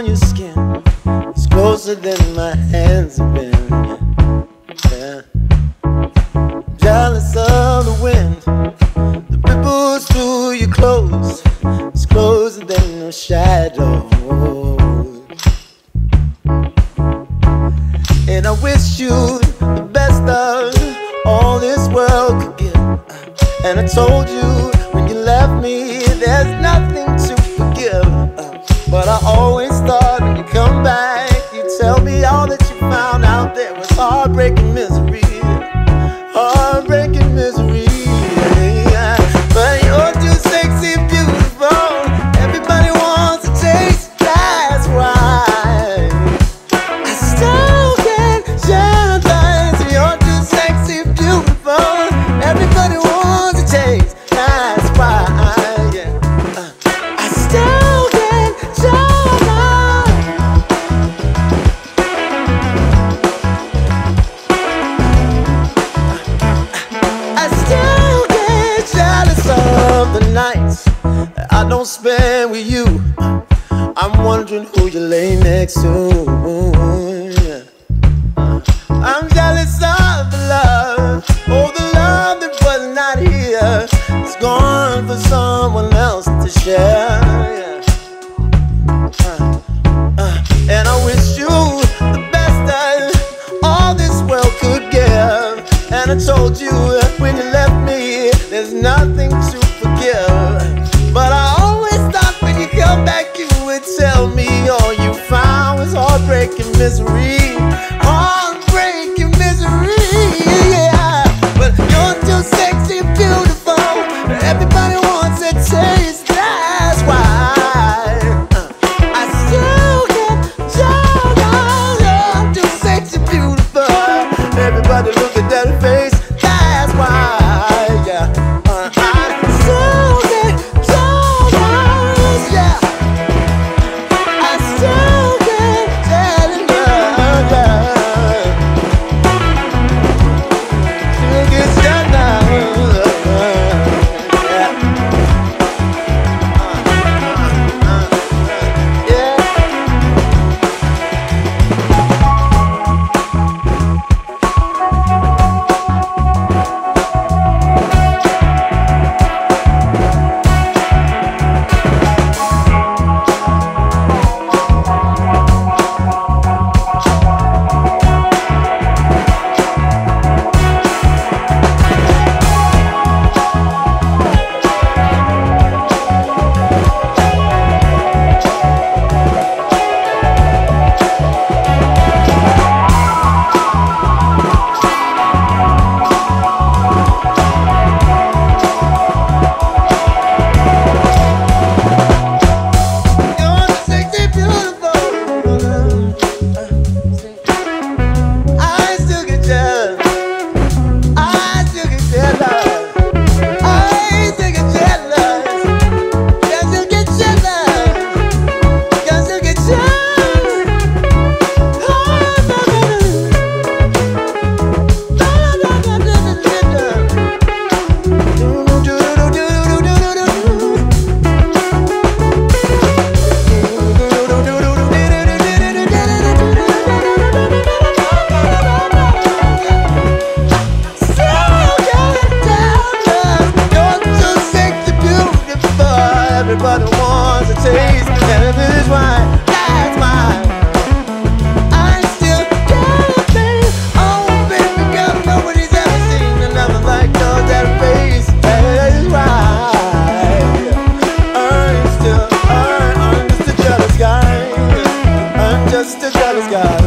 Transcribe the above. on your skin is closer than my hands have been. Yeah. Jealous of the wind, the ripples through your clothes is closer than your shadow. And I wish you the best of all this world could give. And I told you when you left me, there's nothing to forgive. But I always thought when you come back, you tell me all that you found out there was heartbreak and misery. Heartbreak and misery. But you're too sexy and beautiful. Everybody wants to taste, that's why I still get shine lights. You're too sexy and beautiful. Everybody wants to taste, that's why I still get shine lights. I still get jealous of the nights I don't spend with you. I'm wondering who you lay next to. I'm jealous of the love, oh the love that was not here. It's gone for someone else to share. And I wish you the best that all this world could give. And I told you when you left me, there's nothing to forgive. But I always thought when you come back, you would tell me all you found was heartbreak and misery. Heartbreak and misery, yeah. But you're too sexy and beautiful. Everybody wants a taste, that's why. I still get shine lights. You're too sexy and beautiful. Everybody look at that face, that's why, yeah. Everybody wants a taste, and if it is why, that's why I still got a face. Oh baby girl, nobody's ever seen another like your daddy face. That is why I'm still, I'm just a jealous guy. I'm just a jealous guy.